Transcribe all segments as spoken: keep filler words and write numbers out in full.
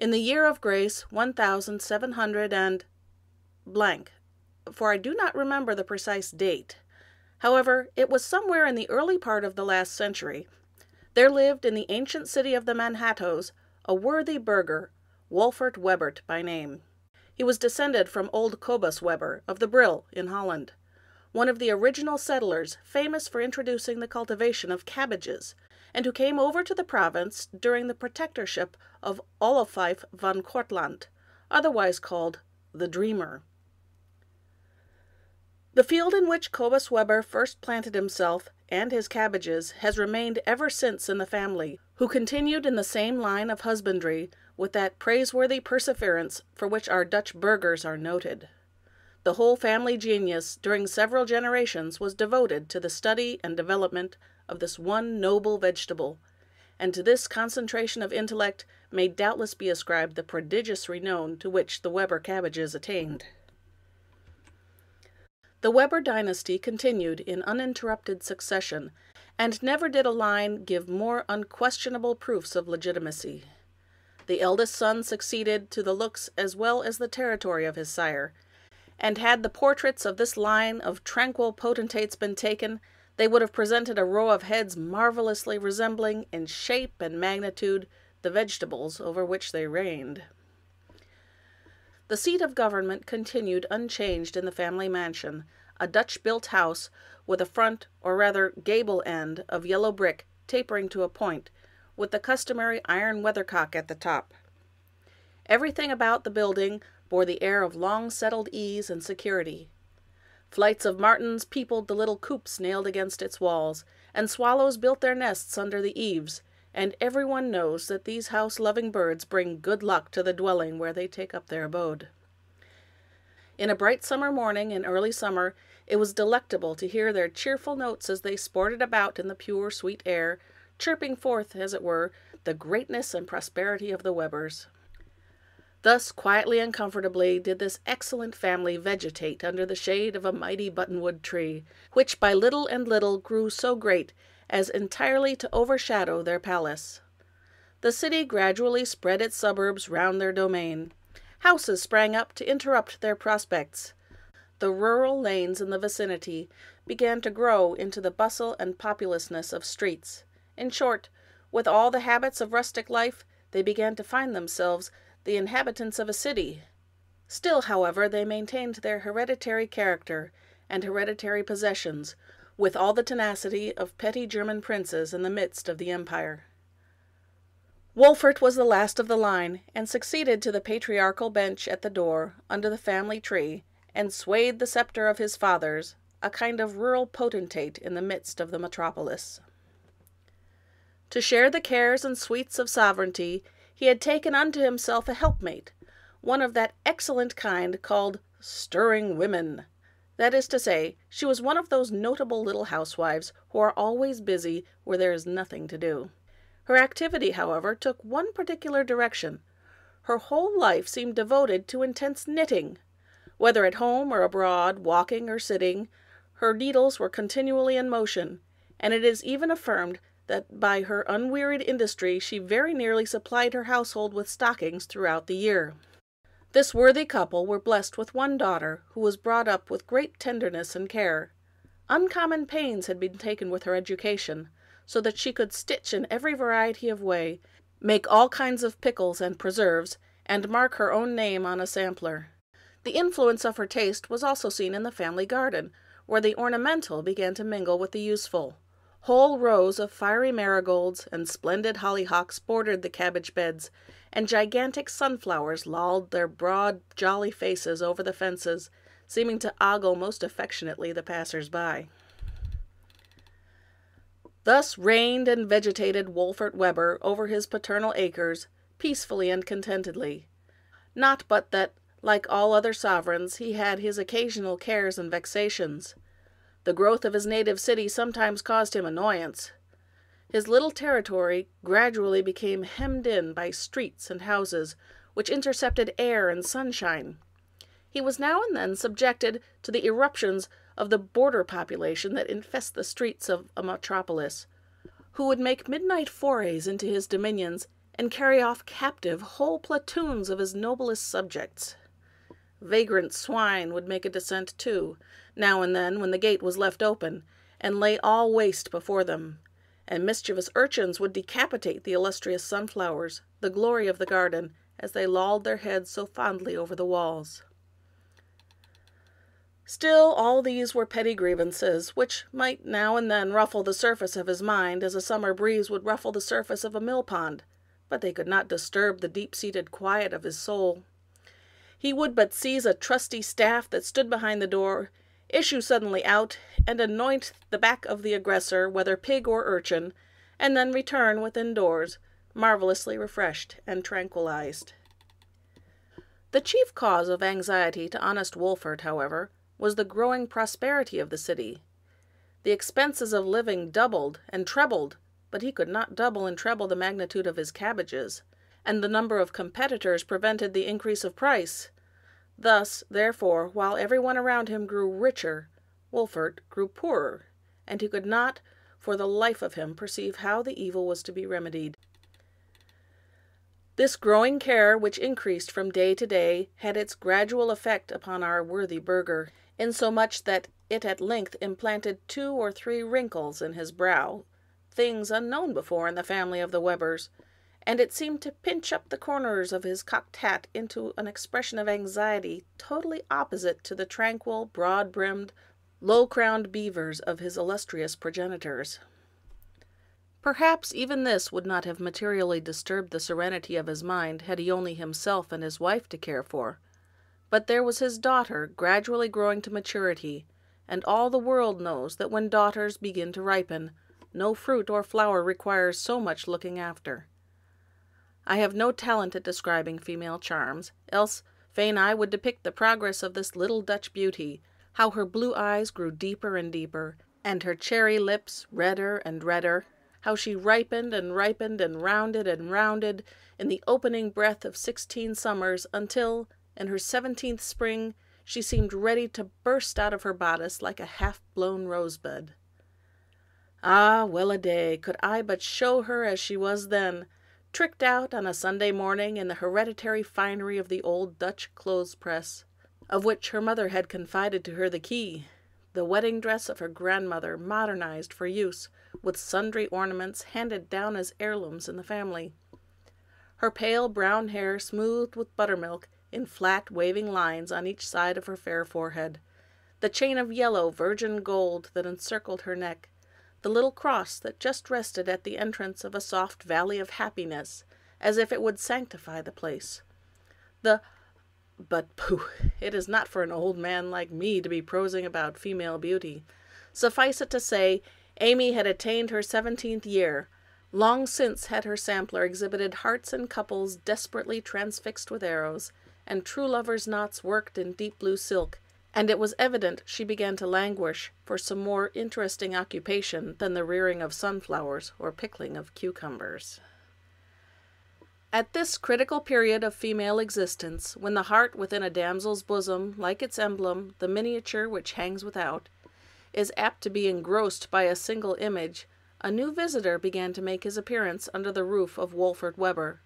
in the year of grace one thousand seven hundred and blank, for I do not remember the precise date. However, it was somewhere in the early part of the last century. There lived in the ancient city of the Manhattos a worthy burgher, Wolfert Webber by name. He was descended from old Cobus Weber of the Brill in Holland, one of the original settlers famous for introducing the cultivation of cabbages, and who came over to the province during the protectorship of Oloffe van Cortlandt, otherwise called the Dreamer. The field in which Cobus Weber first planted himself and his cabbages has remained ever since in the family, who continued in the same line of husbandry with that praiseworthy perseverance for which our Dutch burghers are noted. The whole family genius during several generations was devoted to the study and development of this one noble vegetable, and to this concentration of intellect may doubtless be ascribed the prodigious renown to which the Weber cabbages attained. The Weber dynasty continued in uninterrupted succession, and never did a line give more unquestionable proofs of legitimacy. The eldest son succeeded to the looks as well as the territory of his sire, and had the portraits of this line of tranquil potentates been taken, they would have presented a row of heads marvelously resembling in shape and magnitude the vegetables over which they reigned. The seat of government continued unchanged in the family mansion, a Dutch-built house with a front, or rather gable end, of yellow brick tapering to a point, with the customary iron weathercock at the top. Everything about the building bore the air of long-settled ease and security. Flights of martins peopled the little coops nailed against its walls, and swallows built their nests under the eaves, and everyone knows that these house-loving birds bring good luck to the dwelling where they take up their abode. In a bright summer morning in early summer, it was delectable to hear their cheerful notes as they sported about in the pure, sweet air, chirping forth, as it were, the greatness and prosperity of the Webbers. Thus, quietly and comfortably, did this excellent family vegetate under the shade of a mighty buttonwood tree, which by little and little grew so great as entirely to overshadow their palace. The city gradually spread its suburbs round their domain. Houses sprang up to interrupt their prospects. The rural lanes in the vicinity began to grow into the bustle and populousness of streets. In short, with all the habits of rustic life, they began to find themselves the inhabitants of a city. Still, however, they maintained their hereditary character and hereditary possessions, with all the tenacity of petty German princes in the midst of the empire. Wolfert was the last of the line, and succeeded to the patriarchal bench at the door, under the family tree, and swayed the scepter of his fathers, a kind of rural potentate in the midst of the metropolis. To share the cares and sweets of sovereignty, he had taken unto himself a helpmate, one of that excellent kind called stirring women. That is to say, she was one of those notable little housewives who are always busy where there is nothing to do. Her activity, however, took one particular direction. Her whole life seemed devoted to intense knitting. Whether at home or abroad, walking or sitting, her needles were continually in motion, and it is even affirmed that by her unwearied industry she very nearly supplied her household with stockings throughout the year. This worthy couple were blessed with one daughter, who was brought up with great tenderness and care. Uncommon pains had been taken with her education, so that she could stitch in every variety of way, make all kinds of pickles and preserves, and mark her own name on a sampler. The influence of her taste was also seen in the family garden, where the ornamental began to mingle with the useful. Whole rows of fiery marigolds and splendid hollyhocks bordered the cabbage beds, and gigantic sunflowers lolled their broad, jolly faces over the fences, seeming to ogle most affectionately the passers-by. Thus reigned and vegetated Wolfert Webber over his paternal acres, peacefully and contentedly. Not but that, like all other sovereigns, he had his occasional cares and vexations. The growth of his native city sometimes caused him annoyance. His little territory gradually became hemmed in by streets and houses, which intercepted air and sunshine. He was now and then subjected to the irruptions of the border population that infest the streets of a metropolis, who would make midnight forays into his dominions and carry off captive whole platoons of his noblest subjects. Vagrant swine would make a descent, too, now and then when the gate was left open, and lay all waste before them, and mischievous urchins would decapitate the illustrious sunflowers, the glory of the garden, as they lolled their heads so fondly over the walls. Still, all these were petty grievances, which might now and then ruffle the surface of his mind as a summer breeze would ruffle the surface of a mill-pond, but they could not disturb the deep-seated quiet of his soul. He would but seize a trusty staff that stood behind the door, issue suddenly out, and anoint the back of the aggressor, whether pig or urchin, and then return within doors, marvelously refreshed and tranquilized. The chief cause of anxiety to honest Wolfert, however, was the growing prosperity of the city. The expenses of living doubled and trebled, but he could not double and treble the magnitude of his cabbages, and the number of competitors prevented the increase of price. Thus, therefore, while everyone around him grew richer, Wolfert grew poorer, and he could not, for the life of him, perceive how the evil was to be remedied. This growing care, which increased from day to day, had its gradual effect upon our worthy burgher, insomuch that it at length implanted two or three wrinkles in his brow, things unknown before in the family of the Webbers, and it seemed to pinch up the corners of his cocked hat into an expression of anxiety totally opposite to the tranquil, broad-brimmed, low-crowned beavers of his illustrious progenitors. Perhaps even this would not have materially disturbed the serenity of his mind had he only himself and his wife to care for. But there was his daughter gradually growing to maturity, and all the world knows that when daughters begin to ripen, no fruit or flower requires so much looking after. I have no talent at describing female charms, else fain I would depict the progress of this little Dutch beauty, how her blue eyes grew deeper and deeper, and her cherry lips redder and redder, how she ripened and ripened and rounded and rounded in the opening breath of sixteen summers until, in her seventeenth spring, she seemed ready to burst out of her bodice like a half-blown rosebud. Ah, well a day, could I but show her as she was then, tricked out on a Sunday morning in the hereditary finery of the old Dutch clothes-press, of which her mother had confided to her the key, the wedding dress of her grandmother modernized for use, with sundry ornaments handed down as heirlooms in the family, her pale brown hair smoothed with buttermilk in flat waving lines on each side of her fair forehead, the chain of yellow virgin gold that encircled her neck, the little cross that just rested at the entrance of a soft valley of happiness, as if it would sanctify the place. The but pooh, it is not for an old man like me to be prosing about female beauty. Suffice it to say, Amy had attained her seventeenth year. Long since had her sampler exhibited hearts and couples desperately transfixed with arrows, and true lovers' knots worked in deep blue silk, and it was evident she began to languish for some more interesting occupation than the rearing of sunflowers or pickling of cucumbers. At this critical period of female existence, when the heart within a damsel's bosom, like its emblem, the miniature which hangs without, is apt to be engrossed by a single image, a new visitor began to make his appearance under the roof of Wolfert Webber.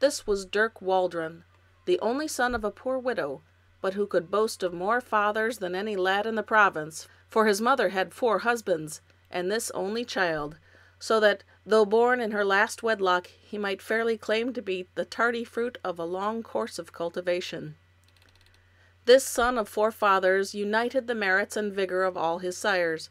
This was Dirk Waldron, the only son of a poor widow, but who could boast of more fathers than any lad in the province, for his mother had four husbands, and this only child, so that, though born in her last wedlock, he might fairly claim to be the tardy fruit of a long course of cultivation. This son of four fathers united the merits and vigor of all his sires.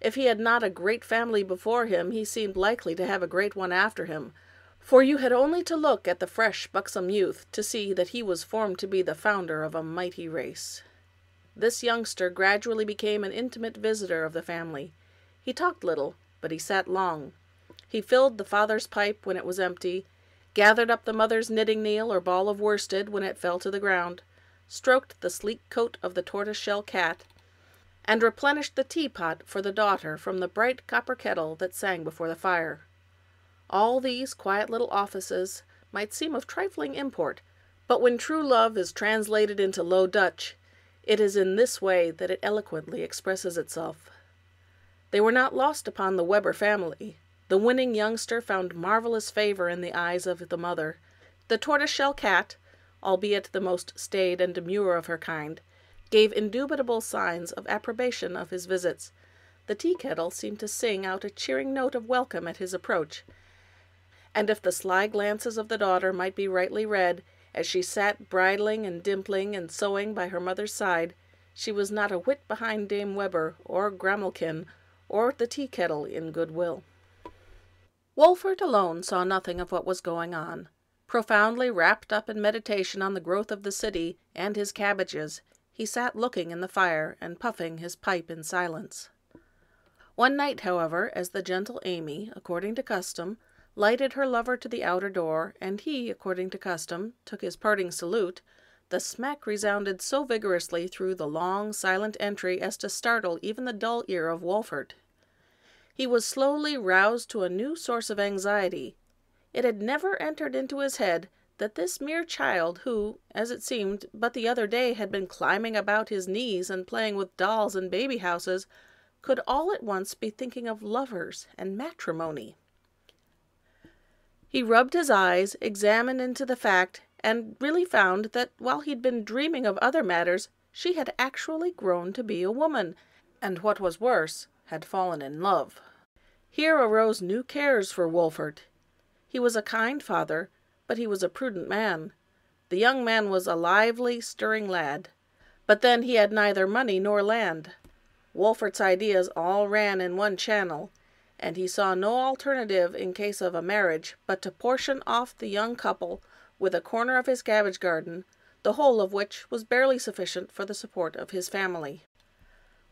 If he had not a great family before him, he seemed likely to have a great one after him, for you had only to look at the fresh, buxom youth to see that he was formed to be the founder of a mighty race. This youngster gradually became an intimate visitor of the family. He talked little, but he sat long. He filled the father's pipe when it was empty, gathered up the mother's knitting needle or ball of worsted when it fell to the ground, stroked the sleek coat of the tortoise-shell cat, and replenished the teapot for the daughter from the bright copper kettle that sang before the fire. All these quiet little offices might seem of trifling import, but when true love is translated into Low Dutch, it is in this way that it eloquently expresses itself. They were not lost upon the Webber family. The winning youngster found marvelous favor in the eyes of the mother. The tortoiseshell cat, albeit the most staid and demure of her kind, gave indubitable signs of approbation of his visits. The tea-kettle seemed to sing out a cheering note of welcome at his approach, and if the sly glances of the daughter might be rightly read, as she sat bridling and dimpling and sewing by her mother's side, she was not a whit behind Dame Webber, or Gramelkin, or the tea-kettle in goodwill. Wolfert alone saw nothing of what was going on. Profoundly wrapped up in meditation on the growth of the city and his cabbages, he sat looking in the fire and puffing his pipe in silence. One night, however, as the gentle Amy, according to custom, lighted her lover to the outer door, and he, according to custom, took his parting salute, the smack resounded so vigorously through the long, silent entry as to startle even the dull ear of Wolfert. He was slowly roused to a new source of anxiety. It had never entered into his head that this mere child who, as it seemed, but the other day had been climbing about his knees and playing with dolls and baby houses, could all at once be thinking of lovers and matrimony. He rubbed his eyes, examined into the fact, and really found that while he'd been dreaming of other matters, she had actually grown to be a woman, and what was worse, had fallen in love. Here arose new cares for Wolfert. He was a kind father, but he was a prudent man. The young man was a lively, stirring lad, but then he had neither money nor land. Wolfert's ideas all ran in one channel, and he saw no alternative in case of a marriage but to portion off the young couple with a corner of his cabbage garden, the whole of which was barely sufficient for the support of his family.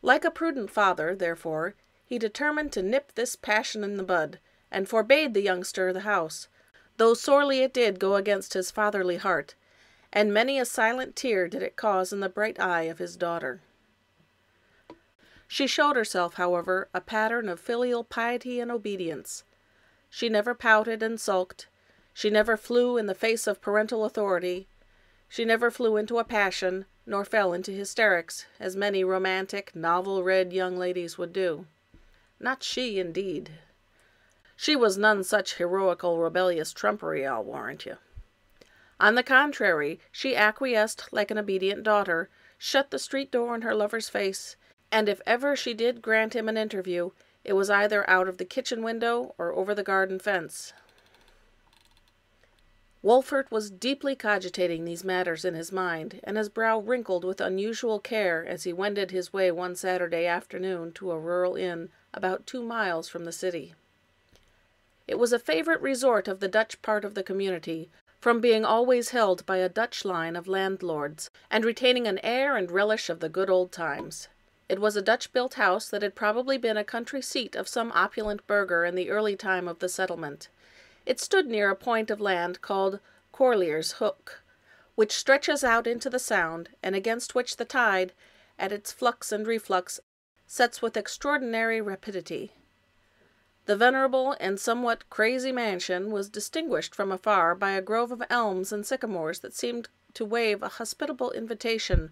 Like a prudent father, therefore, he determined to nip this passion in the bud, and forbade the youngster the house, though sorely it did go against his fatherly heart, and many a silent tear did it cause in the bright eye of his daughter. She showed herself, however, a pattern of filial piety and obedience. She never pouted and sulked. She never flew in the face of parental authority. She never flew into a passion, nor fell into hysterics, as many romantic, novel-read young ladies would do. Not she, indeed. She was none such heroical, rebellious trumpery, I'll warrant you. On the contrary, she acquiesced like an obedient daughter, shut the street door in her lover's face, and if ever she did grant him an interview, it was either out of the kitchen window or over the garden fence. Wolfert was deeply cogitating these matters in his mind, and his brow wrinkled with unusual care as he wended his way one Saturday afternoon to a rural inn about two miles from the city. It was a favorite resort of the Dutch part of the community, from being always held by a Dutch line of landlords, and retaining an air and relish of the good old times. It was a Dutch-built house that had probably been a country seat of some opulent burgher in the early time of the settlement. It stood near a point of land called Corlear's Hook, which stretches out into the Sound, and against which the tide, at its flux and reflux, sets with extraordinary rapidity. The venerable and somewhat crazy mansion was distinguished from afar by a grove of elms and sycamores that seemed to wave a hospitable invitation,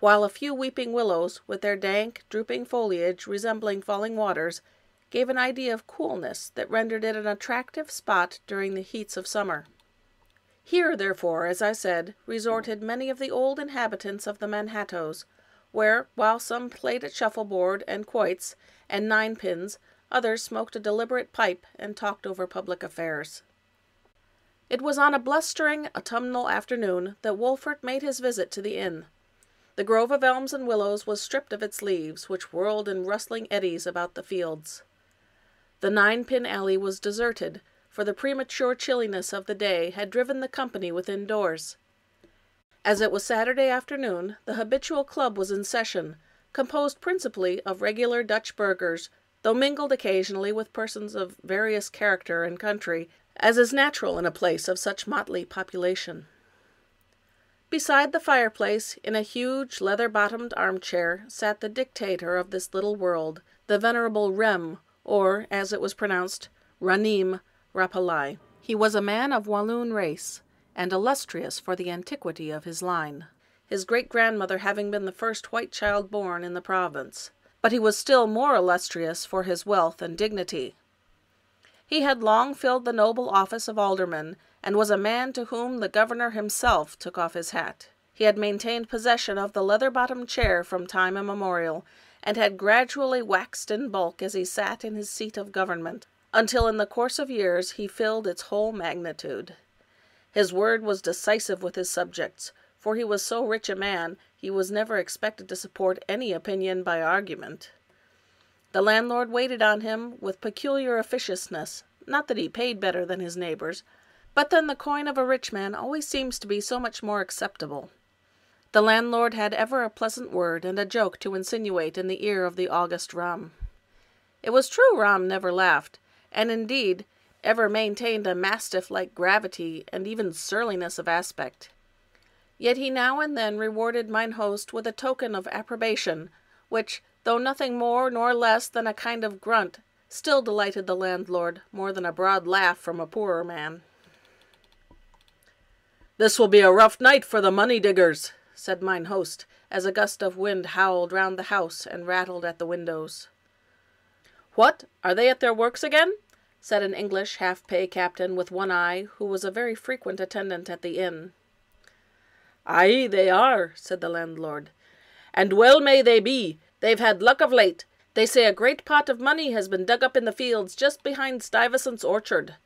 while a few weeping willows, with their dank, drooping foliage resembling falling waters, gave an idea of coolness that rendered it an attractive spot during the heats of summer. Here, therefore, as I said, resorted many of the old inhabitants of the Manhattos, where, while some played at shuffleboard and quoits and ninepins, others smoked a deliberate pipe and talked over public affairs. It was on a blustering autumnal afternoon that Wolfert made his visit to the inn. The grove of elms and willows was stripped of its leaves, which whirled in rustling eddies about the fields. The nine-pin alley was deserted, for the premature chilliness of the day had driven the company within doors. As it was Saturday afternoon, the habitual club was in session, composed principally of regular Dutch burghers, though mingled occasionally with persons of various character and country, as is natural in a place of such motley population. Beside the fireplace, in a huge leather-bottomed armchair, sat the dictator of this little world, the venerable Rem, or, as it was pronounced, Rem Rapalje. He was a man of Walloon race, and illustrious for the antiquity of his line, his great-grandmother having been the first white child born in the province. But he was still more illustrious for his wealth and dignity. He had long filled the noble office of alderman, and was a man to whom the governor himself took off his hat. He had maintained possession of the leather-bottomed chair from time immemorial, and had gradually waxed in bulk as he sat in his seat of government, until in the course of years he filled its whole magnitude. His word was decisive with his subjects, for he was so rich a man he was never expected to support any opinion by argument. The landlord waited on him with peculiar officiousness, not that he paid better than his neighbors, but then the coin of a rich man always seems to be so much more acceptable. The landlord had ever a pleasant word and a joke to insinuate in the ear of the august Ram. It was true Ram never laughed, and indeed ever maintained a mastiff-like gravity and even surliness of aspect. Yet he now and then rewarded mine host with a token of approbation, which, though nothing more nor less than a kind of grunt, still delighted the landlord more than a broad laugh from a poorer man. "This will be a rough night for the money-diggers," said mine host, as a gust of wind howled round the house and rattled at the windows. "What, are they at their works again?" said an English half-pay captain with one eye, who was a very frequent attendant at the inn. "Aye, they are," said the landlord, "and well may they be. They've had luck of late. They say a great pot of money has been dug up in the fields just behind Stuyvesant's orchard."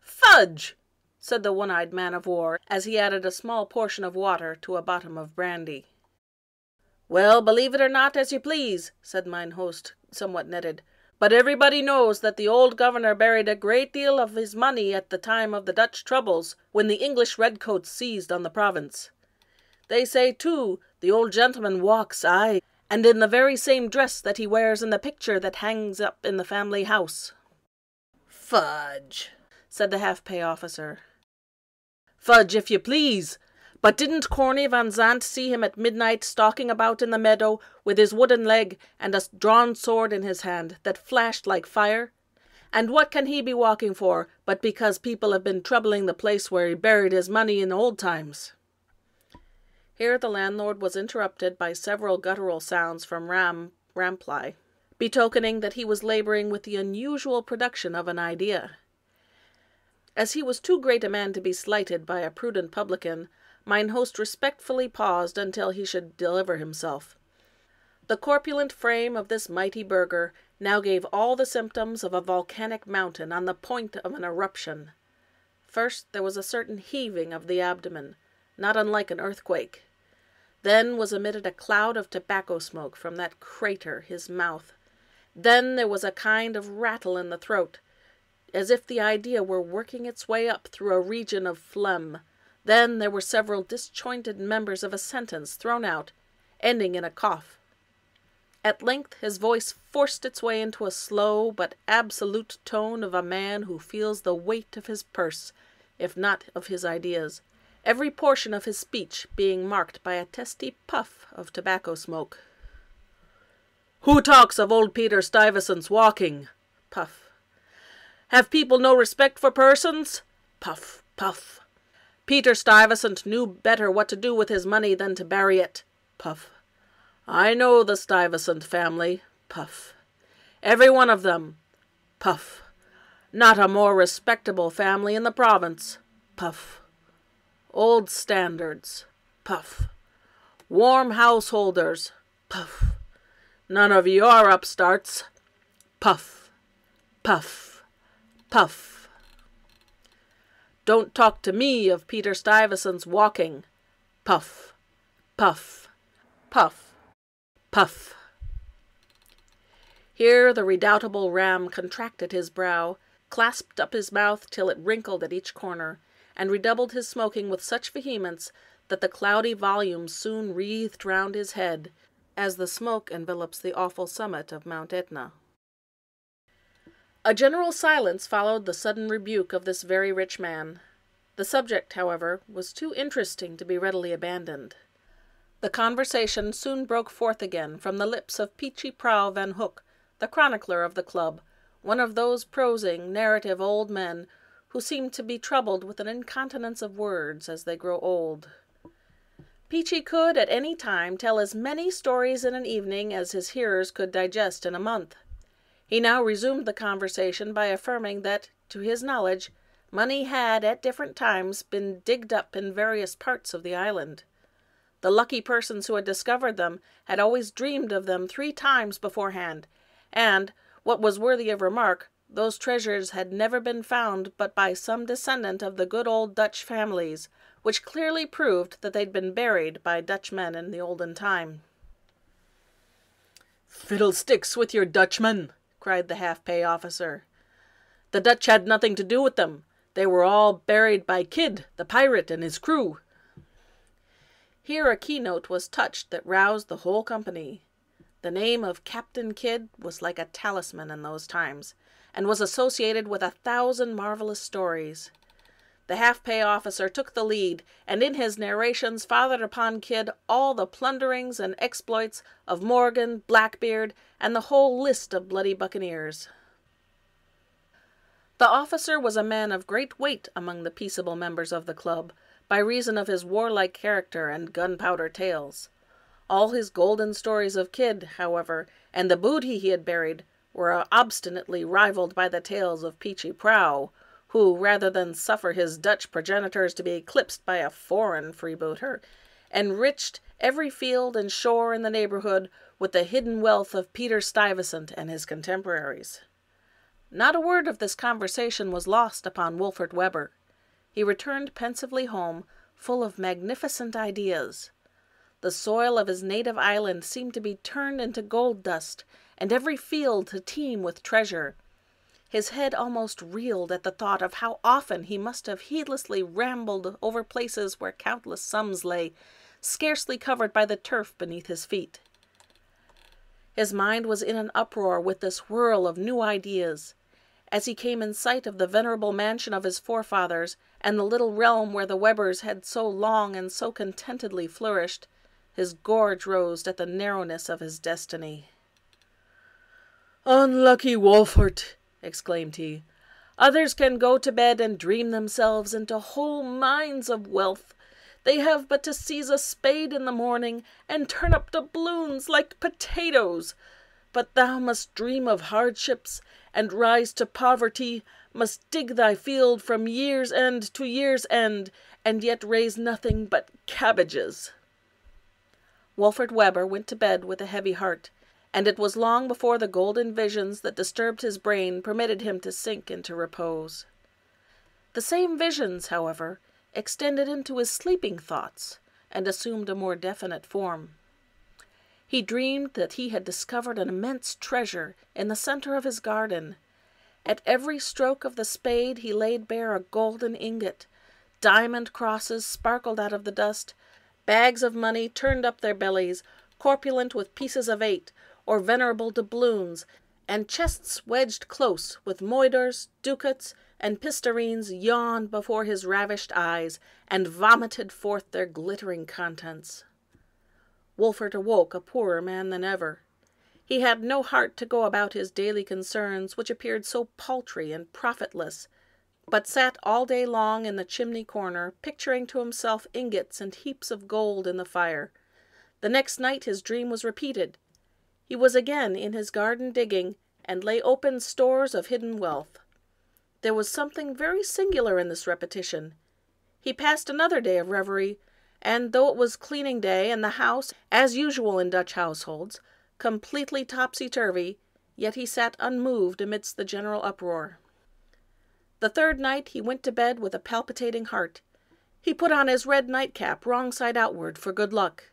"Fudge!" said the one-eyed man-of-war, as he added a small portion of water to a bottom of brandy. "Well, believe it or not, as you please," said mine host, somewhat netted, "but everybody knows that the old governor buried a great deal of his money at the time of the Dutch troubles, when the English redcoats seized on the province. They say, too, the old gentleman walks, aye, and in the very same dress that he wears in the picture that hangs up in the family house." "Fudge!" said the half-pay officer. "Fudge, if you please! But didn't Corney van Zandt see him at midnight stalking about in the meadow with his wooden leg and a drawn sword in his hand that flashed like fire? And what can he be walking for but because people have been troubling the place where he buried his money in old times?" Here the landlord was interrupted by several guttural sounds from Rem Rapalje, betokening that he was labouring with the unusual production of an idea. As he was too great a man to be slighted by a prudent publican, mine host respectfully paused until he should deliver himself. The corpulent frame of this mighty burgher now gave all the symptoms of a volcanic mountain on the point of an eruption. First there was a certain heaving of the abdomen, not unlike an earthquake. Then was emitted a cloud of tobacco smoke from that crater, his mouth. Then there was a kind of rattle in the throat, as if the idea were working its way up through a region of phlegm. Then there were several disjointed members of a sentence thrown out, ending in a cough. At length his voice forced its way into a slow but absolute tone of a man who feels the weight of his purse, if not of his ideas, every portion of his speech being marked by a testy puff of tobacco smoke. "Who talks of old Peter Stuyvesant's walking?" Puff. "Have people no respect for persons?" Puff, puff. "Peter Stuyvesant knew better what to do with his money than to bury it." Puff. "I know the Stuyvesant family." Puff. "Every one of them." Puff. "Not a more respectable family in the province." Puff. "Old standards." Puff. "Warm householders." Puff. "None of your upstarts." Puff, puff, puff. "Don't talk to me of Peter Stuyvesant's walking." Puff, puff, puff, puff. Here the redoubtable Ram contracted his brow, clasped up his mouth till it wrinkled at each corner, and redoubled his smoking with such vehemence that the cloudy volume soon wreathed round his head, as the smoke envelops the awful summit of Mount Etna. A general silence followed the sudden rebuke of this very rich man. The subject, however, was too interesting to be readily abandoned. The conversation soon broke forth again from the lips of Peechy Prauw Van Hook, the chronicler of the club, one of those prosing, narrative old men who seem to be troubled with an incontinence of words as they grow old. Peechy could at any time tell as many stories in an evening as his hearers could digest in a month. He now resumed the conversation by affirming that, to his knowledge, money had at different times been digged up in various parts of the island. The lucky persons who had discovered them had always dreamed of them three times beforehand, and, what was worthy of remark, those treasures had never been found but by some descendant of the good old Dutch families, which clearly proved that they'd been buried by Dutchmen in the olden time. "Fiddlesticks with your Dutchmen!" cried the half-pay officer. "The Dutch had nothing to do with them. They were all buried by Kidd, the pirate, and his crew." Here a keynote was touched that roused the whole company. The name of Captain Kidd was like a talisman in those times, and was associated with a thousand marvelous stories. The half-pay officer took the lead, and in his narrations fathered upon Kidd all the plunderings and exploits of Morgan, Blackbeard, and the whole list of bloody buccaneers. The officer was a man of great weight among the peaceable members of the club, by reason of his warlike character and gunpowder tales. All his golden stories of Kidd, however, and the booty he had buried, were obstinately rivaled by the tales of Peechy Prauw, who, rather than suffer his Dutch progenitors to be eclipsed by a foreign freebooter, enriched every field and shore in the neighborhood with the hidden wealth of Peter Stuyvesant and his contemporaries. Not a word of this conversation was lost upon Wolfert Webber. He returned pensively home, full of magnificent ideas. The soil of his native island seemed to be turned into gold dust, and every field to teem with treasure. His head almost reeled at the thought of how often he must have heedlessly rambled over places where countless sums lay, scarcely covered by the turf beneath his feet. His mind was in an uproar with this whirl of new ideas. As he came in sight of the venerable mansion of his forefathers, and the little realm where the Webbers had so long and so contentedly flourished, his gorge rose at the narrowness of his destiny. "Unlucky Wolfert!" exclaimed he. "Others can go to bed and dream themselves into whole mines of wealth. They have but to seize a spade in the morning and turn up doubloons like potatoes. But thou must dream of hardships and rise to poverty, must dig thy field from year's end to year's end, and yet raise nothing but cabbages." Wolfert Webber went to bed with a heavy heart, and it was long before the golden visions that disturbed his brain permitted him to sink into repose. The same visions, however, extended into his sleeping thoughts, and assumed a more definite form. He dreamed that he had discovered an immense treasure in the center of his garden. At every stroke of the spade he laid bare a golden ingot. Diamond crosses sparkled out of the dust. Bags of money turned up their bellies, corpulent with pieces of eight, or venerable doubloons, and chests wedged close with moidores, ducats, and pistarenes yawned before his ravished eyes, and vomited forth their glittering contents. Wolfert awoke a poorer man than ever. He had no heart to go about his daily concerns, which appeared so paltry and profitless, but sat all day long in the chimney corner, picturing to himself ingots and heaps of gold in the fire. The next night his dream was repeated. He was again in his garden digging, and lay open stores of hidden wealth. There was something very singular in this repetition. He passed another day of reverie, and though it was cleaning day, and the house, as usual in Dutch households, completely topsy-turvy, yet he sat unmoved amidst the general uproar. The third night he went to bed with a palpitating heart. He put on his red nightcap wrong side outward for good luck.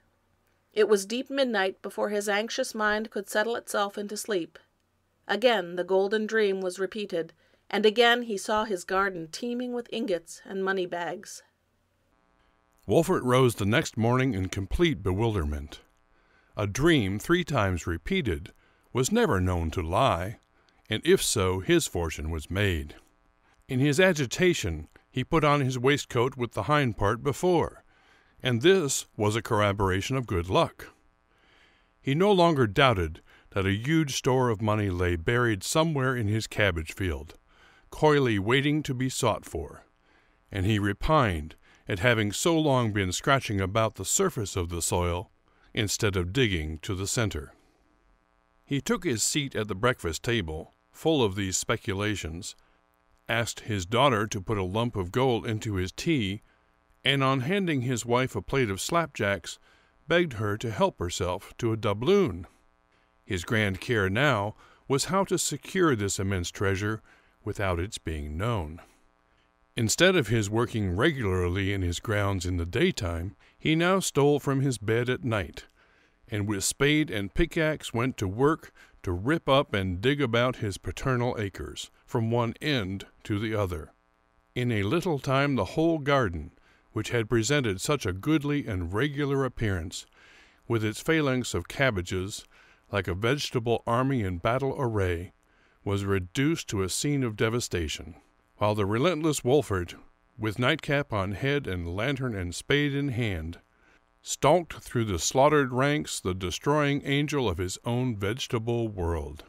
It was deep midnight before his anxious mind could settle itself into sleep. Again the golden dream was repeated, and again he saw his garden teeming with ingots and money bags. Wolfert rose the next morning in complete bewilderment. A dream three times repeated was never known to lie, and if so, his fortune was made. In his agitation, he put on his waistcoat with the hind part before, and this was a corroboration of good luck. He no longer doubted that a huge store of money lay buried somewhere in his cabbage field, coyly waiting to be sought for, and he repined at having so long been scratching about the surface of the soil instead of digging to the center. He took his seat at the breakfast table, full of these speculations, asked his daughter to put a lump of gold into his tea, and on handing his wife a plate of slapjacks, begged her to help herself to a doubloon. His grand care now was how to secure this immense treasure without its being known. Instead of his working regularly in his grounds in the daytime, he now stole from his bed at night, and with spade and pickaxe went to work to rip up and dig about his paternal acres, from one end to the other. In a little time the whole garden, which had presented such a goodly and regular appearance, with its phalanx of cabbages, like a vegetable army in battle array, was reduced to a scene of devastation, while the relentless Wolfert, with nightcap on head and lantern and spade in hand, stalked through the slaughtered ranks, the destroying angel of his own vegetable world.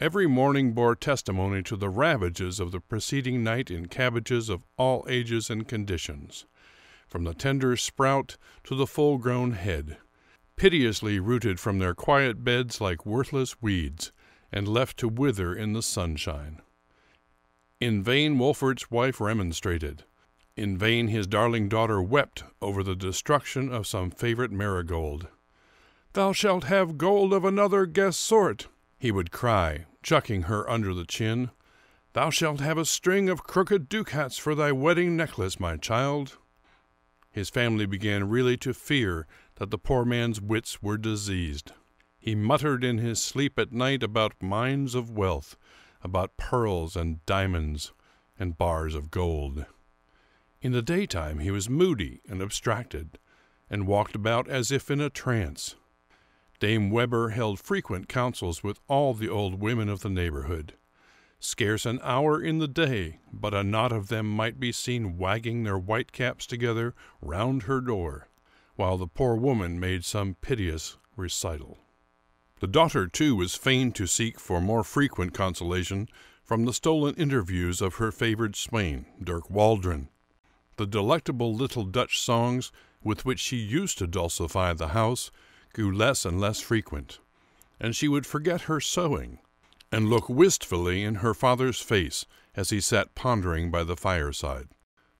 Every morning bore testimony to the ravages of the preceding night in cabbages of all ages and conditions, from the tender sprout to the full-grown head, piteously rooted from their quiet beds like worthless weeds, and left to wither in the sunshine. In vain Wolfert's wife remonstrated. In vain his darling daughter wept over the destruction of some favorite marigold. "Thou shalt have gold of another guest sort," he would cry, chucking her under the chin. "Thou shalt have a string of crooked ducats for thy wedding necklace, my child." His family began really to fear that the poor man's wits were diseased. He muttered in his sleep at night about mines of wealth, about pearls and diamonds and bars of gold. In the daytime he was moody and abstracted, and walked about as if in a trance. Dame Webber held frequent councils with all the old women of the neighborhood. Scarce an hour in the day but a knot of them might be seen wagging their white caps together round her door, while the poor woman made some piteous recital. The daughter, too, was fain to seek for more frequent consolation from the stolen interviews of her favored swain, Dirk Waldron. The delectable little Dutch songs with which she used to dulcify the house grew less and less frequent, and she would forget her sewing, and look wistfully in her father's face as he sat pondering by the fireside.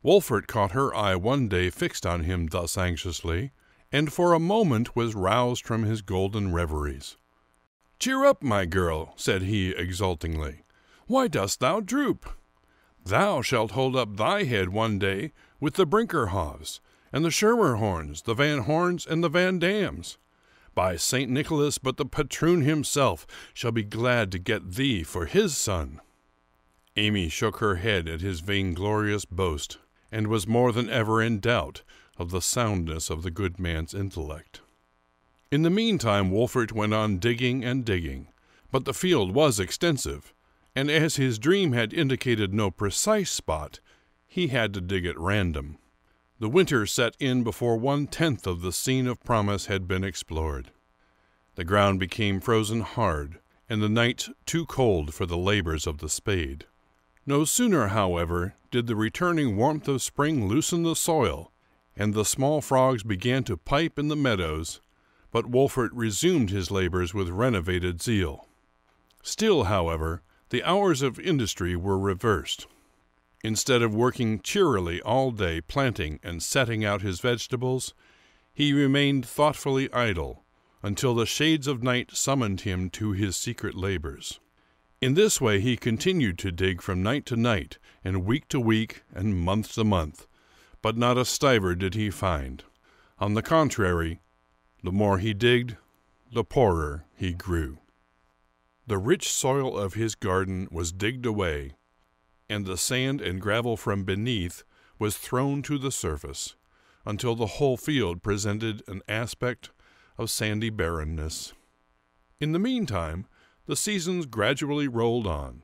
Wolfert caught her eye one day fixed on him thus anxiously, and for a moment was roused from his golden reveries. "Cheer up, my girl," said he exultingly. "Why dost thou droop? Thou shalt hold up thy head one day with the Brinkerhofs, and the Schermerhorns, the Van Horns, and the Van Dams. By Saint Nicholas, but the patroon himself shall be glad to get thee for his son." Amy shook her head at his vainglorious boast, and was more than ever in doubt of the soundness of the good man's intellect. In the meantime Wolfert went on digging and digging, but the field was extensive, and as his dream had indicated no precise spot, he had to dig at random. The winter set in before one-tenth of the scene of promise had been explored. The ground became frozen hard, and the night too cold for the labors of the spade. No sooner, however, did the returning warmth of spring loosen the soil, and the small frogs began to pipe in the meadows, but Wolfert resumed his labors with renovated zeal. Still, however, the hours of industry were reversed. Instead of working cheerily all day planting and setting out his vegetables, he remained thoughtfully idle until the shades of night summoned him to his secret labors. In this way he continued to dig from night to night, and week to week, and month to month, but not a stiver did he find. On the contrary, the more he digged, the poorer he grew. The rich soil of his garden was digged away, and the sand and gravel from beneath was thrown to the surface, until the whole field presented an aspect of sandy barrenness. In the meantime, the seasons gradually rolled on.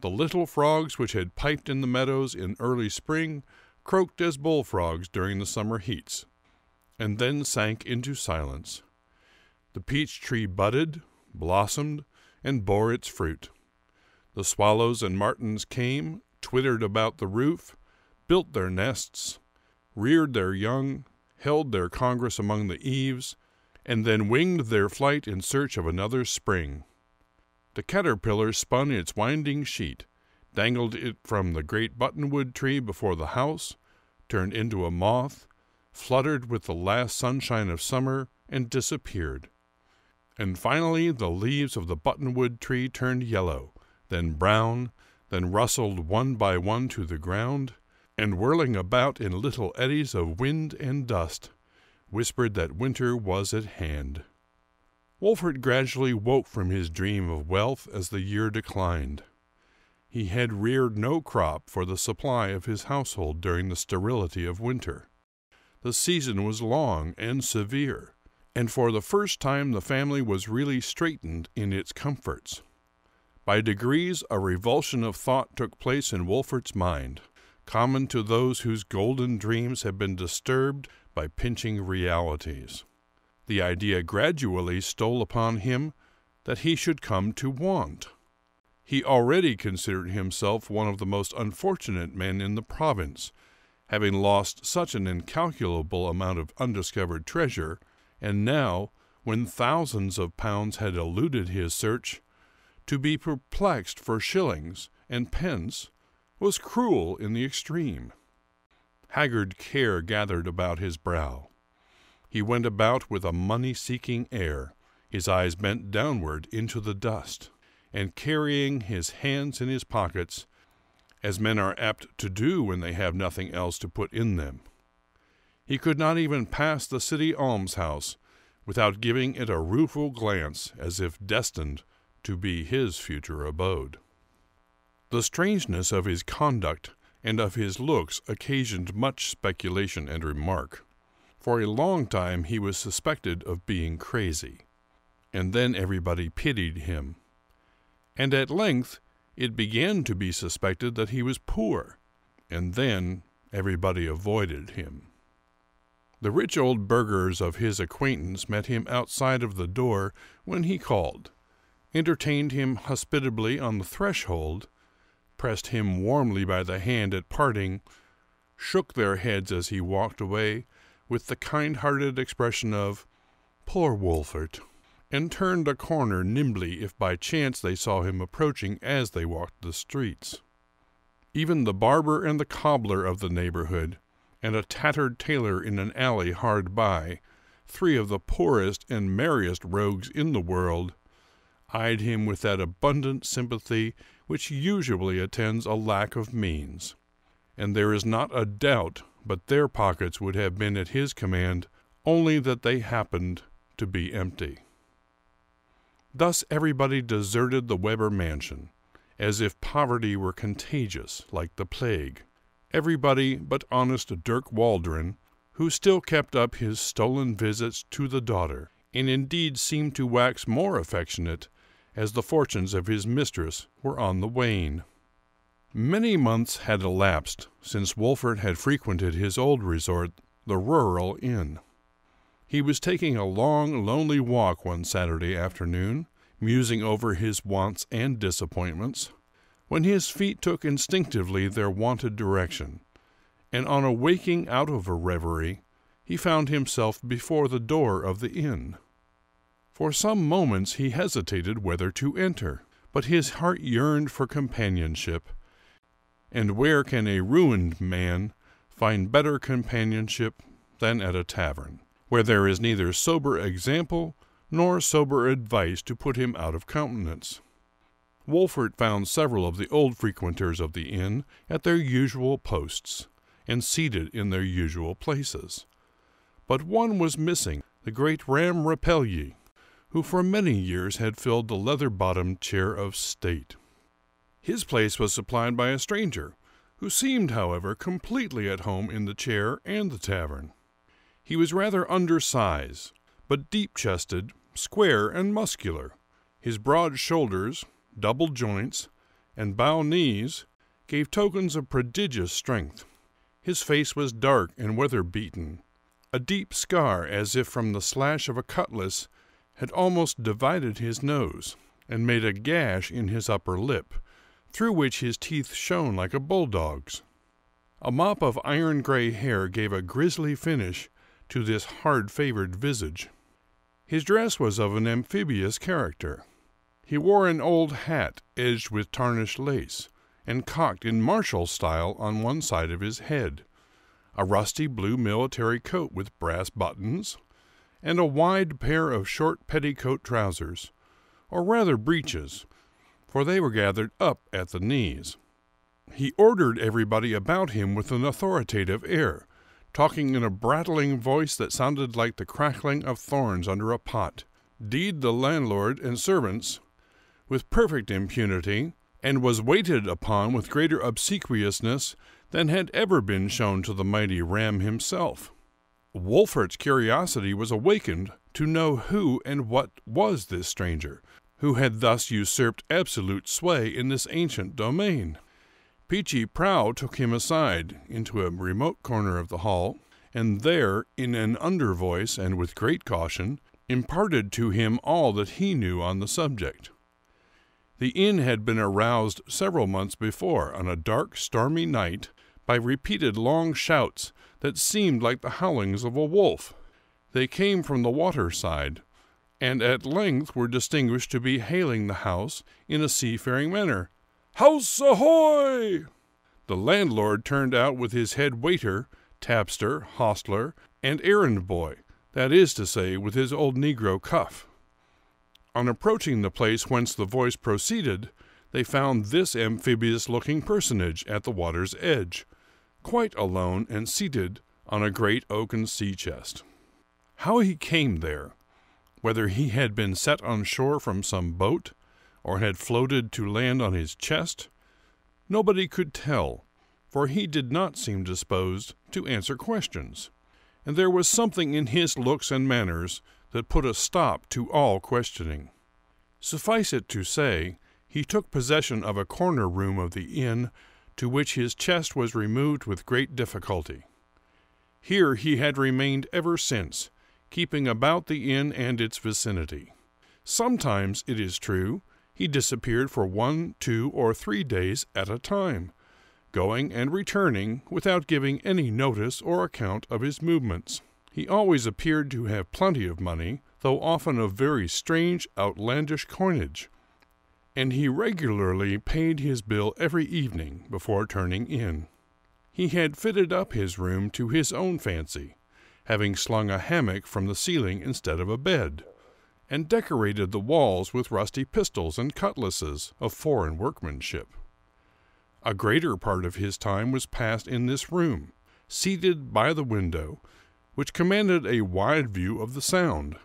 The little frogs which had piped in the meadows in early spring croaked as bullfrogs during the summer heats, and then sank into silence. The peach tree budded, blossomed, and bore its fruit. The swallows and martins came, twittered about the roof, built their nests, reared their young, held their congress among the eaves, and then winged their flight in search of another spring. The caterpillar spun its winding sheet, dangled it from the great buttonwood tree before the house, turned into a moth, fluttered with the last sunshine of summer, and disappeared. And finally the leaves of the buttonwood tree turned yellow, then brown, then rustled one by one to the ground, and whirling about in little eddies of wind and dust, whispered that winter was at hand. Wolfert gradually woke from his dream of wealth as the year declined. He had reared no crop for the supply of his household during the sterility of winter. The season was long and severe, and for the first time the family was really straitened in its comforts. By degrees a revulsion of thought took place in Wolfert's mind, common to those whose golden dreams have been disturbed by pinching realities. The idea gradually stole upon him that he should come to want. He already considered himself one of the most unfortunate men in the province, having lost such an incalculable amount of undiscovered treasure, and now, when thousands of pounds had eluded his search, to be perplexed for shillings and pence was cruel in the extreme. Haggard care gathered about his brow. He went about with a money-seeking air, his eyes bent downward into the dust, and carrying his hands in his pockets, as men are apt to do when they have nothing else to put in them. He could not even pass the city almshouse without giving it a rueful glance, as if destined to be his future abode. The strangeness of his conduct and of his looks occasioned much speculation and remark. For a long time he was suspected of being crazy, and then everybody pitied him. And at length it began to be suspected that he was poor, and then everybody avoided him. The rich old burghers of his acquaintance met him outside of the door when he called, entertained him hospitably on the threshold, pressed him warmly by the hand at parting, shook their heads as he walked away with the kind-hearted expression of, "Poor Wolfert," and turned a corner nimbly if by chance they saw him approaching as they walked the streets. Even the barber and the cobbler of the neighborhood, and a tattered tailor in an alley hard by, three of the poorest and merriest rogues in the world, eyed him with that abundant sympathy which usually attends a lack of means, and there is not a doubt but their pockets would have been at his command, only that they happened to be empty. Thus everybody deserted the Webber mansion, as if poverty were contagious, like the plague. Everybody but honest Dirk Waldron, who still kept up his stolen visits to the daughter, and indeed seemed to wax more affectionate, as the fortunes of his mistress were on the wane. Many months had elapsed since Wolfert had frequented his old resort, the Rural Inn. He was taking a long, lonely walk one Saturday afternoon, musing over his wants and disappointments, when his feet took instinctively their wonted direction, and on awaking out of a reverie, he found himself before the door of the inn. For some moments he hesitated whether to enter, but his heart yearned for companionship, and where can a ruined man find better companionship than at a tavern, where there is neither sober example nor sober advice to put him out of countenance? Wolfert found several of the old frequenters of the inn at their usual posts, and seated in their usual places. But one was missing, the great Rem Rapalje, who for many years had filled the leather-bottomed chair of state. His place was supplied by a stranger, who seemed, however, completely at home in the chair and the tavern. He was rather undersized, but deep-chested, square and muscular. His broad shoulders, double joints, and bow knees gave tokens of prodigious strength. His face was dark and weather-beaten. A deep scar, as if from the slash of a cutlass, had almost divided his nose, and made a gash in his upper lip, through which his teeth shone like a bulldog's. A mop of iron-gray hair gave a grisly finish to this hard-favored visage. His dress was of an amphibious character. He wore an old hat edged with tarnished lace, and cocked in martial style on one side of his head, a rusty blue military coat with brass buttons, and a wide pair of short petticoat trousers, or rather breeches, for they were gathered up at the knees. He ordered everybody about him with an authoritative air, talking in a brattling voice that sounded like the crackling of thorns under a pot, deed the landlord and servants with perfect impunity, and was waited upon with greater obsequiousness than had ever been shown to the mighty Ram himself. Wolfert's curiosity was awakened to know who and what was this stranger, who had thus usurped absolute sway in this ancient domain. Peechy Prauw took him aside into a remote corner of the hall, and there, in an under voice and with great caution, imparted to him all that he knew on the subject. The inn had been aroused several months before, on a dark, stormy night, by repeated long shouts that seemed like the howlings of a wolf. They came from the water side, and at length were distinguished to be hailing the house in a seafaring manner. "House ahoy!" The landlord turned out with his head waiter, tapster, hostler, and errand boy, that is to say, with his old Negro cuff. On approaching the place whence the voice proceeded, they found this amphibious-looking personage at the water's edge, quite alone and seated on a great oaken sea-chest. How he came there, whether he had been set on shore from some boat, or had floated to land on his chest, nobody could tell, for he did not seem disposed to answer questions, and there was something in his looks and manners that put a stop to all questioning. Suffice it to say, he took possession of a corner room of the inn, to which his chest was removed with great difficulty. Here he had remained ever since, keeping about the inn and its vicinity. Sometimes, it is true, he disappeared for one, two, or three days at a time, going and returning without giving any notice or account of his movements. He always appeared to have plenty of money, though often of very strange, outlandish coinage, and he regularly paid his bill every evening before turning in. He had fitted up his room to his own fancy, having slung a hammock from the ceiling instead of a bed, and decorated the walls with rusty pistols and cutlasses of foreign workmanship. A greater part of his time was passed in this room, seated by the window, which commanded a wide view of the Sound,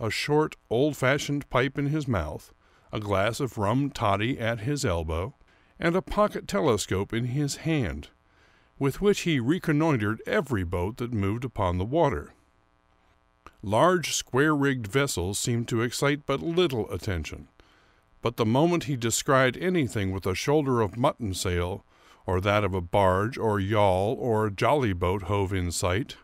a short, old-fashioned pipe in his mouth, a glass of rum toddy at his elbow, and a pocket telescope in his hand, with which he reconnoitered every boat that moved upon the water. Large, square-rigged vessels seemed to excite but little attention, but the moment he descried anything with a shoulder of mutton sail, or that of a barge or yawl or jolly-boat hove in sight,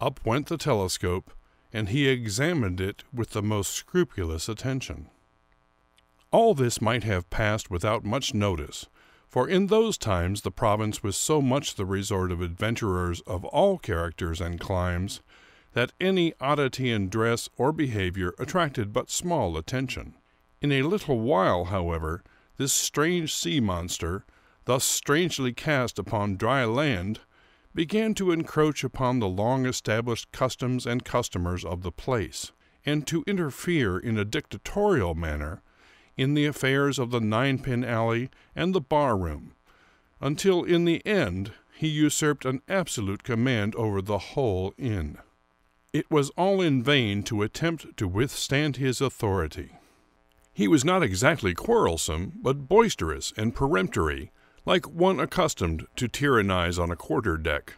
up went the telescope, and he examined it with the most scrupulous attention. All this might have passed without much notice, for in those times the province was so much the resort of adventurers of all characters and climes, that any oddity in dress or behavior attracted but small attention. In a little while, however, this strange sea monster, thus strangely cast upon dry land, began to encroach upon the long-established customs and customers of the place, and to interfere in a dictatorial manner in the affairs of the ninepin alley and the bar-room, until in the end he usurped an absolute command over the whole inn. It was all in vain to attempt to withstand his authority. He was not exactly quarrelsome, but boisterous and peremptory, like one accustomed to tyrannize on a quarter-deck,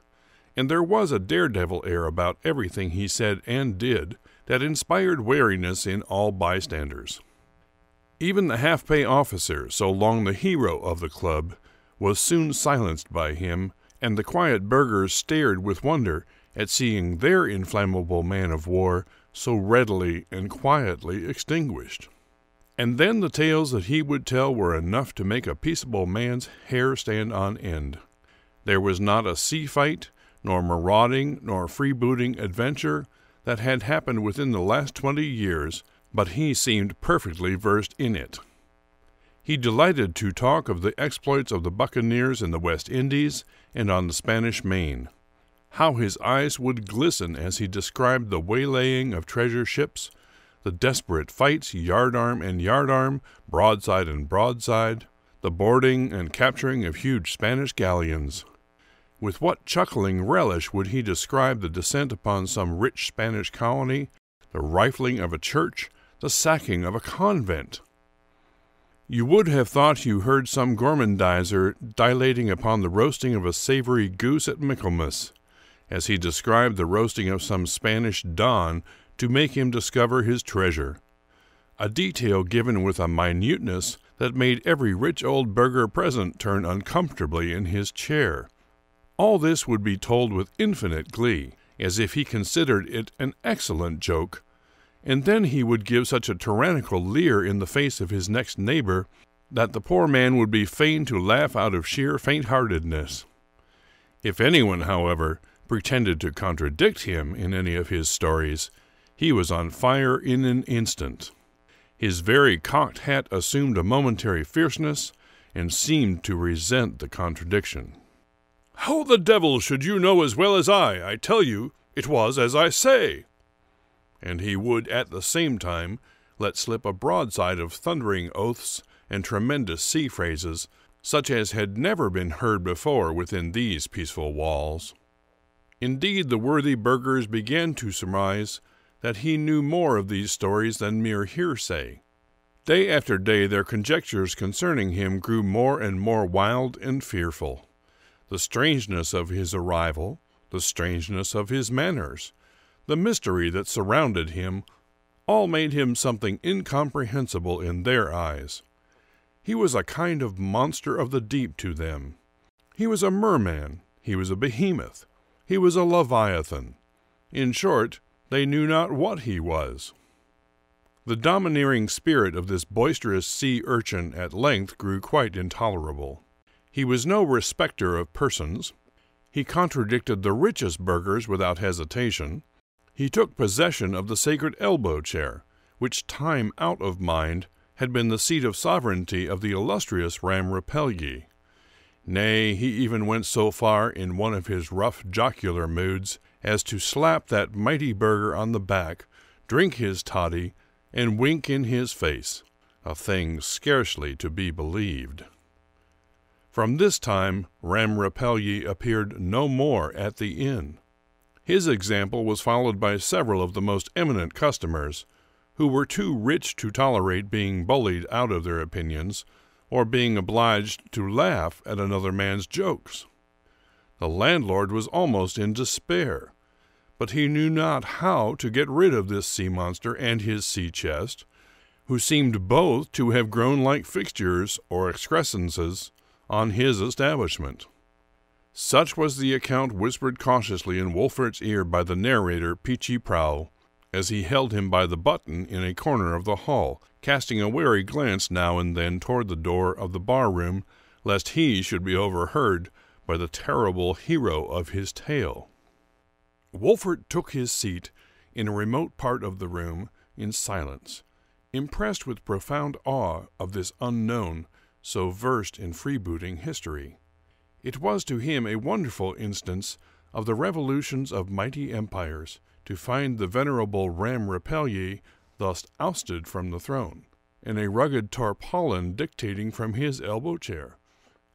and there was a daredevil air about everything he said and did that inspired wariness in all bystanders. Even the half-pay officer, so long the hero of the club, was soon silenced by him, and the quiet burghers stared with wonder at seeing their inflammable man of war so readily and quietly extinguished. And then the tales that he would tell were enough to make a peaceable man's hair stand on end. There was not a sea fight, nor marauding, nor freebooting adventure that had happened within the last twenty years, but he seemed perfectly versed in it. He delighted to talk of the exploits of the buccaneers in the West Indies and on the Spanish Main. How his eyes would glisten as he described the waylaying of treasure ships, the desperate fights, yardarm and yardarm, broadside and broadside, the boarding and capturing of huge Spanish galleons. With what chuckling relish would he describe the descent upon some rich Spanish colony, the rifling of a church, the sacking of a convent! You would have thought you heard some gormandizer dilating upon the roasting of a savory goose at Michaelmas, as he described the roasting of some Spanish don to make him discover his treasure, a detail given with a minuteness that made every rich old burgher present turn uncomfortably in his chair. All this would be told with infinite glee, as if he considered it an excellent joke, and then he would give such a tyrannical leer in the face of his next neighbor that the poor man would be fain to laugh out of sheer faint-heartedness. If anyone, however, pretended to contradict him in any of his stories, he was on fire in an instant. His very cocked hat assumed a momentary fierceness and seemed to resent the contradiction. "How the devil should you know as well as I? I tell you, it was as I say!" And he would at the same time let slip a broadside of thundering oaths and tremendous sea phrases, such as had never been heard before within these peaceful walls. Indeed, the worthy burghers began to surmise that he knew more of these stories than mere hearsay. Day after day their conjectures concerning him grew more and more wild and fearful. The strangeness of his arrival, the strangeness of his manners, the mystery that surrounded him, all made him something incomprehensible in their eyes. He was a kind of monster of the deep to them. He was a merman, he was a behemoth, he was a leviathan. In short, they knew not what he was. The domineering spirit of this boisterous sea urchin at length grew quite intolerable. He was no respecter of persons. He contradicted the richest burghers without hesitation. He took possession of the sacred elbow chair, which time out of mind had been the seat of sovereignty of the illustrious Rem Rapalje. Nay, he even went so far in one of his rough jocular moods as to slap that mighty burgher on the back, drink his toddy, and wink in his face, a thing scarcely to be believed. From this time Rem Rapalje appeared no more at the inn. His example was followed by several of the most eminent customers, who were too rich to tolerate being bullied out of their opinions, or being obliged to laugh at another man's jokes. The landlord was almost in despair, but he knew not how to get rid of this sea monster and his sea chest, who seemed both to have grown like fixtures or excrescences on his establishment. Such was the account whispered cautiously in Wolfert's ear by the narrator Peechy Prauw, as he held him by the button in a corner of the hall, casting a wary glance now and then toward the door of the bar-room, lest he should be overheard by the terrible hero of his tale. Wolfert took his seat in a remote part of the room in silence, impressed with profound awe of this unknown, so versed in freebooting history. It was to him a wonderful instance of the revolutions of mighty empires to find the venerable Rem Rapalje thus ousted from the throne, and a rugged tarpaulin dictating from his elbow chair,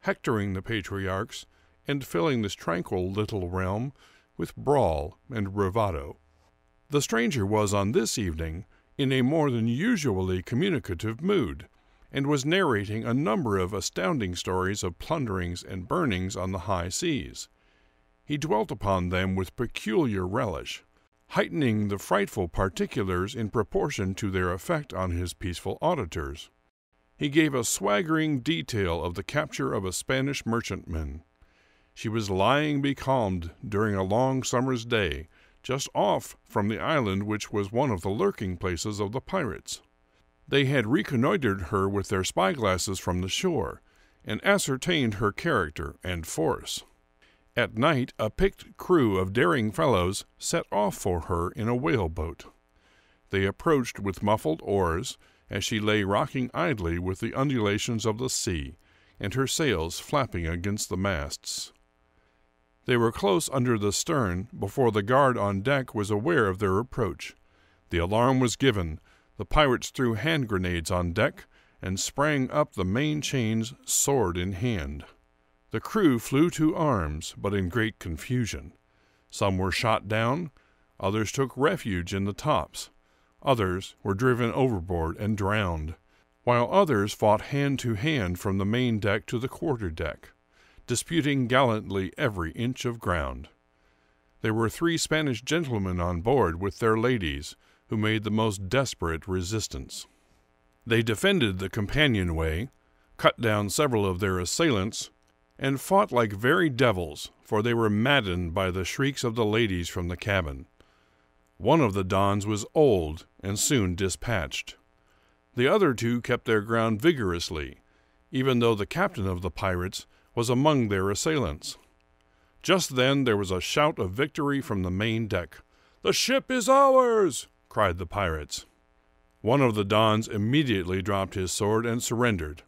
hectoring the patriarchs and filling this tranquil little realm with brawl and bravado. The stranger was on this evening in a more than usually communicative mood, and was narrating a number of astounding stories of plunderings and burnings on the high seas. He dwelt upon them with peculiar relish, heightening the frightful particulars in proportion to their effect on his peaceful auditors. He gave a swaggering detail of the capture of a Spanish merchantman. She was lying becalmed during a long summer's day, just off from the island which was one of the lurking places of the pirates. They had reconnoitered her with their spyglasses from the shore, and ascertained her character and force. At night a picked crew of daring fellows set off for her in a whaleboat. They approached with muffled oars as she lay rocking idly with the undulations of the sea, and her sails flapping against the masts. They were close under the stern before the guard on deck was aware of their approach. The alarm was given, the pirates threw hand grenades on deck, and sprang up the main chains, sword in hand. The crew flew to arms, but in great confusion. Some were shot down, others took refuge in the tops, others were driven overboard and drowned, while others fought hand to hand from the main deck to the quarter-deck, disputing gallantly every inch of ground. There were three Spanish gentlemen on board with their ladies, who made the most desperate resistance. They defended the companionway, cut down several of their assailants, and fought like very devils, for they were maddened by the shrieks of the ladies from the cabin. One of the dons was old and soon dispatched. The other two kept their ground vigorously, even though the captain of the pirates was among their assailants. Just then there was a shout of victory from the main deck. "The ship is ours!" cried the pirates. One of the dons immediately dropped his sword and surrendered.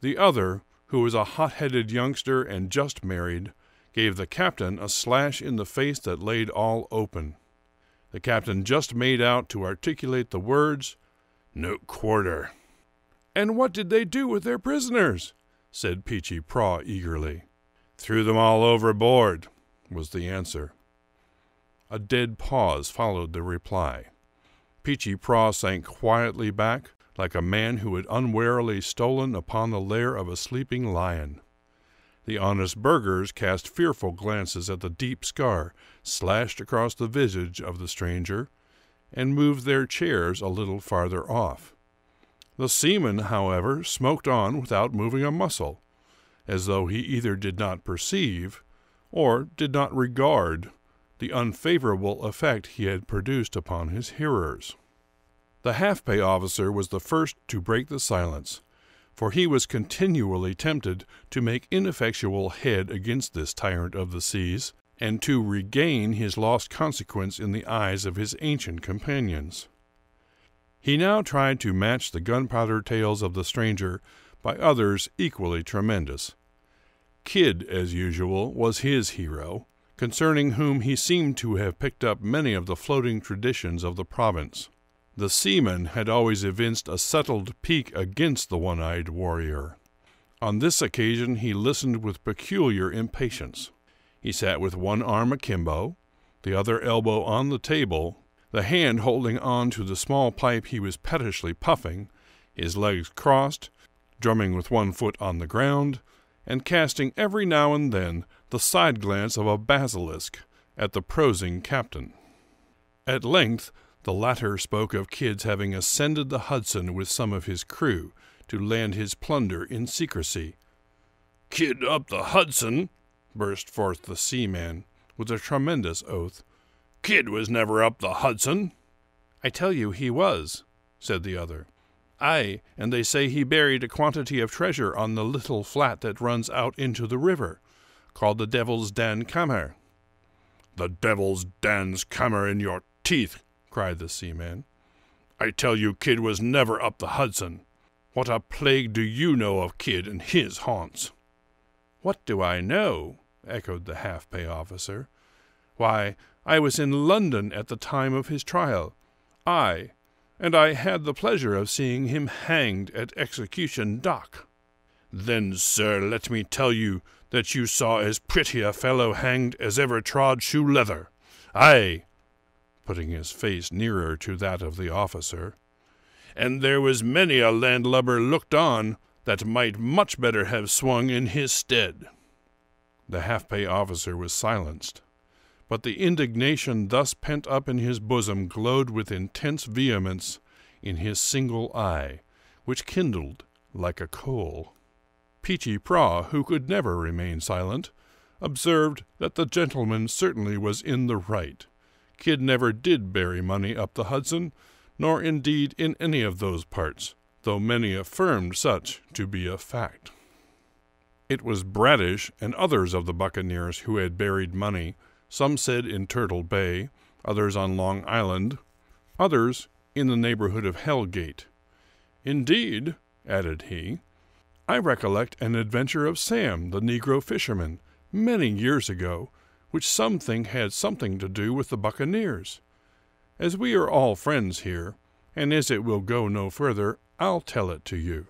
The other, who was a hot-headed youngster and just married, gave the captain a slash in the face that laid all open. The captain just made out to articulate the words, "No quarter." "And what did they do with their prisoners?" said Peechy Prauw eagerly. "Threw them all overboard," was the answer. A dead pause followed the reply. Peechy Prauw sank quietly back, like a man who had unwarily stolen upon the lair of a sleeping lion. The honest burghers cast fearful glances at the deep scar slashed across the visage of the stranger, and moved their chairs a little farther off. The seaman, however, smoked on without moving a muscle, as though he either did not perceive, or did not regard, the unfavorable effect he had produced upon his hearers. The half-pay officer was the first to break the silence, for he was continually tempted to make ineffectual head against this tyrant of the seas, and to regain his lost consequence in the eyes of his ancient companions. He now tried to match the gunpowder tales of the stranger by others equally tremendous. Kidd, as usual, was his hero, concerning whom he seemed to have picked up many of the floating traditions of the province. The seaman had always evinced a settled pique against the one-eyed warrior. On this occasion he listened with peculiar impatience. He sat with one arm akimbo, the other elbow on the table, the hand holding on to the small pipe he was pettishly puffing, his legs crossed, drumming with one foot on the ground, and casting every now and then the side glance of a basilisk at the prosing captain. At length the latter spoke of Kidd's having ascended the Hudson with some of his crew to land his plunder in secrecy. "Kidd up the Hudson!" burst forth the seaman, with a tremendous oath. "Kidd was never up the Hudson!" "I tell you he was," said the other. "Aye, and they say he buried a quantity of treasure on the little flat that runs out into the river, called the Devil's Dans Kammer." "The Devil's Dans Kammer in your teeth!" cried the seaman. "I tell you Kidd was never up the Hudson. What a plague do you know of Kidd and his haunts?" "What do I know?" echoed the half-pay officer. "Why, I was in London at the time of his trial. I, and I had the pleasure of seeing him hanged at Execution Dock." "Then, sir, let me tell you that you saw as pretty a fellow hanged as ever trod shoe leather. Aye," putting his face nearer to that of the officer, "and there was many a landlubber looked on that might much better have swung in his stead." The half-pay officer was silenced, but the indignation thus pent up in his bosom glowed with intense vehemence in his single eye, which kindled like a coal. Peechy Prauw, who could never remain silent, observed that the gentleman certainly was in the right. Kidd never did bury money up the Hudson, nor indeed in any of those parts, though many affirmed such to be a fact. It was Bradish and others of the buccaneers who had buried money, some said in Turtle Bay, others on Long Island, others in the neighborhood of Hellgate. Indeed, added he, I recollect an adventure of Sam, the Negro fisherman, many years ago, which some think had something to do with the buccaneers. As we are all friends here, and as it will go no further, I'll tell it to you.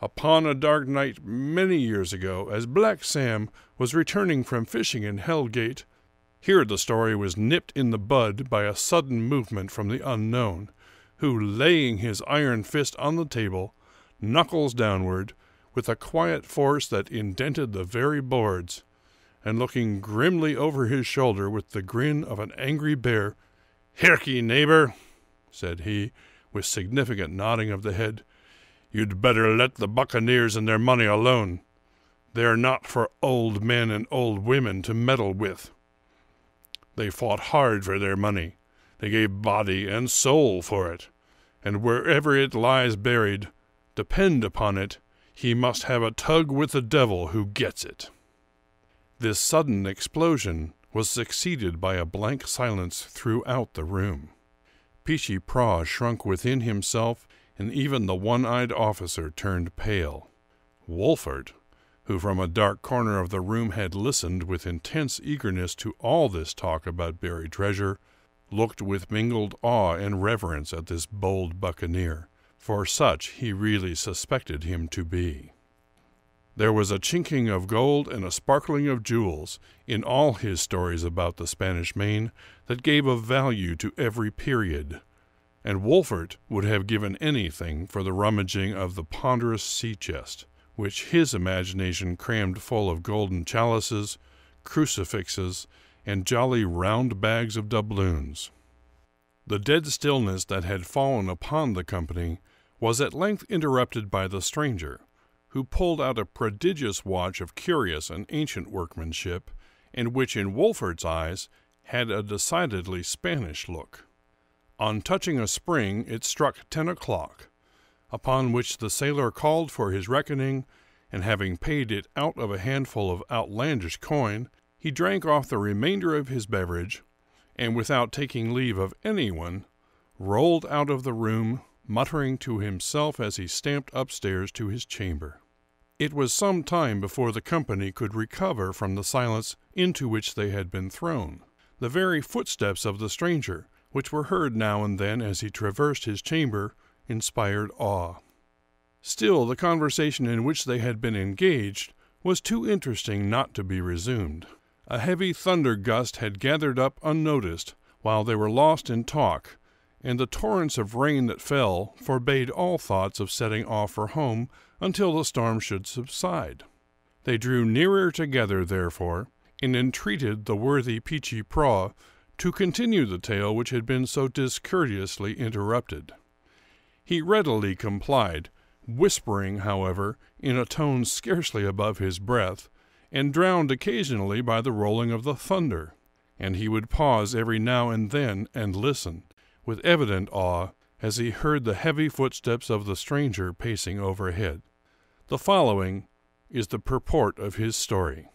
Upon a dark night many years ago, as Black Sam was returning from fishing in Hellgate, here the story was nipped in the bud by a sudden movement from the unknown, who, laying his iron fist on the table, knuckles downward, with a quiet force that indented the very boards, and looking grimly over his shoulder with the grin of an angry bear, "Herky, neighbor," said he, with significant nodding of the head, "you'd better let the buccaneers and their money alone. They're not for old men and old women to meddle with. They fought hard for their money. They gave body and soul for it, and wherever it lies buried, depend upon it, he must have a tug with the devil who gets it." This sudden explosion was succeeded by a blank silence throughout the room. Peechy Prauw shrunk within himself, and even the one-eyed officer turned pale. Wolfert, who from a dark corner of the room had listened with intense eagerness to all this talk about buried treasure, looked with mingled awe and reverence at this bold buccaneer, for such he really suspected him to be. There was a chinking of gold and a sparkling of jewels in all his stories about the Spanish Main that gave a value to every period, and Wolfert would have given anything for the rummaging of the ponderous sea-chest, which his imagination crammed full of golden chalices, crucifixes, and jolly round bags of doubloons. The dead stillness that had fallen upon the company was at length interrupted by the stranger, who pulled out a prodigious watch of curious and ancient workmanship, and which in Wolfert's eyes had a decidedly Spanish look. On touching a spring it struck ten o'clock, upon which the sailor called for his reckoning, and having paid it out of a handful of outlandish coin, he drank off the remainder of his beverage, and without taking leave of anyone, rolled out of the room, muttering to himself as he stamped upstairs to his chamber. It was some time before the company could recover from the silence into which they had been thrown. The very footsteps of the stranger, which were heard now and then as he traversed his chamber, inspired awe. Still, the conversation in which they had been engaged was too interesting not to be resumed. A heavy thunder gust had gathered up unnoticed while they were lost in talk, and the torrents of rain that fell forbade all thoughts of setting off for home until the storm should subside. They drew nearer together, therefore, and entreated the worthy Peechy Prauw to continue the tale which had been so discourteously interrupted. He readily complied, whispering, however, in a tone scarcely above his breath, and drowned occasionally by the rolling of the thunder, and he would pause every now and then and listen, with evident awe, as he heard the heavy footsteps of the stranger pacing overhead. The following is the purport of his story.